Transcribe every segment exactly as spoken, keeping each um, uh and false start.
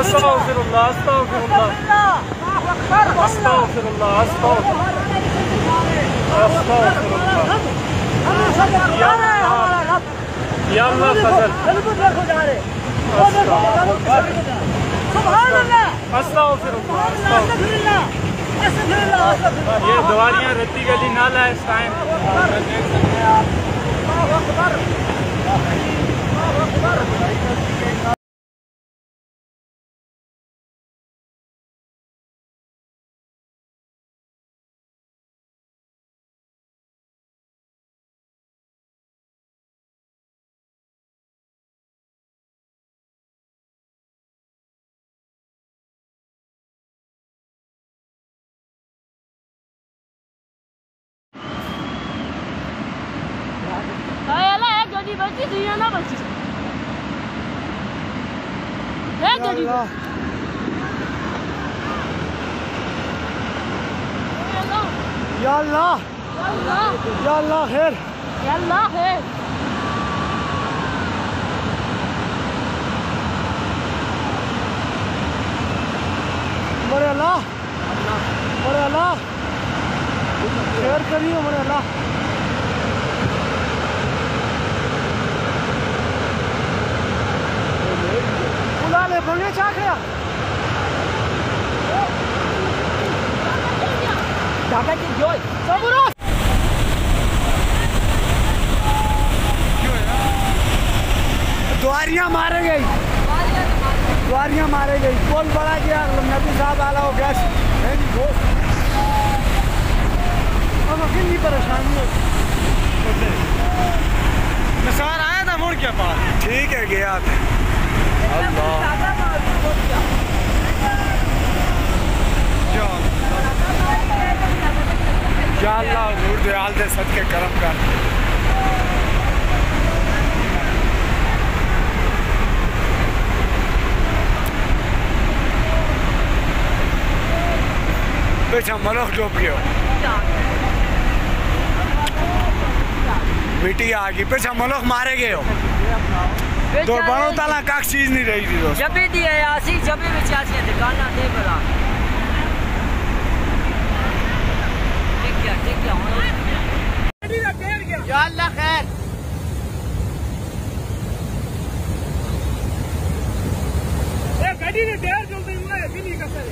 استغفر اللہ استغفر اللہ استغفر اللہ استغفر اللہ یا اللہ یا اللہ استغفر اللہ یہ دوواریاں رتی گلی نالا ہے اس ٹائم دیکھ سکتے ہیں آپ۔ یا اللہ یا اللہ خیر یا اللہ خیر ہمارے اللہ ہمارے اللہ خیر کریے ہمارے اللہ۔ بولے چاک رہا ڈاکہ کی جوئی سبرو دواریاں مارے گئی دواریاں مارے گئی کون بڑا گیا نبی صاحب آلہ ہو گیا ہے جی دوست اور کتنی پریشانی ہوتی نثار آیا تھا مڑ کے پاس ٹھیک ہے گیا تھا یا اللہ نور دیال دے صد کے کرم کا بیٹا ملوخ ڈوب گیا بیٹی آگی بیٹا ملوخ مارے گئے ہو دور بڑوں تالا کاک چیز نہیں رہی تھی دوست جبی دیا یاسی جبی میں چاچ کے دکانا دے بڑا ٹھیک کیا ٹھیک کیا ہونا ٹھیر گیا یا اللہ خیر اے گاڑی نے ٹھیر جلدی ہوا ہے بھی نہیں کرتا ہے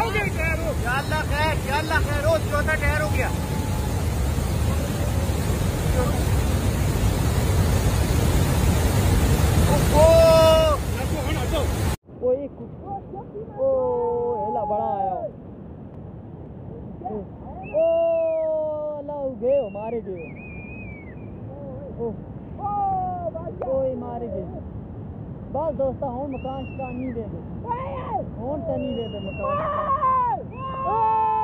آؤ گے ٹھیر ہو یا اللہ خیر یا اللہ خیر ہو چوتھا ٹھیر ہو گیا مارے گئے کوئی مارے گئے بس دوستہ ہوں مکان شکان نہیں دے دے ہوں تو نہیں دے دے مکان